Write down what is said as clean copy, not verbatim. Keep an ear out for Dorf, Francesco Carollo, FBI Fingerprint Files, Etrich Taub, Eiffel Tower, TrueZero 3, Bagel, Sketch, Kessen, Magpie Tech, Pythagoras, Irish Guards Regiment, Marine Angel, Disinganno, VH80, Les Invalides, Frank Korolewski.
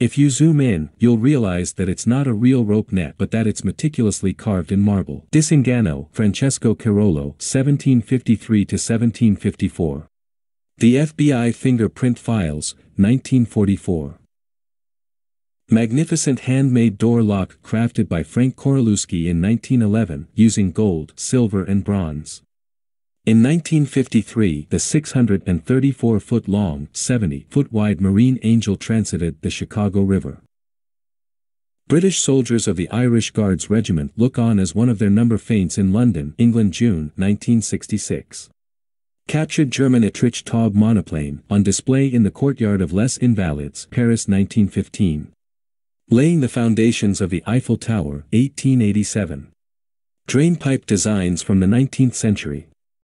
If you zoom in, you'll realize that it's not a real rope net but that it's meticulously carved in marble. Disinganno, Francesco Carollo, 1753–1754. The FBI Fingerprint Files, 1944. Magnificent handmade door lock crafted by Frank Korolewski in 1911 using gold, silver and bronze. In 1953, the 634-foot-long, 70-foot-wide Marine Angel transited the Chicago River. British soldiers of the Irish Guards Regiment look on as one of their number faints in London, England, June 1966. Captured German Etrich Taub monoplane, on display in the courtyard of Les Invalides, Paris 1915. Laying the foundations of the Eiffel Tower, 1887. Drainpipe designs from the 19th century.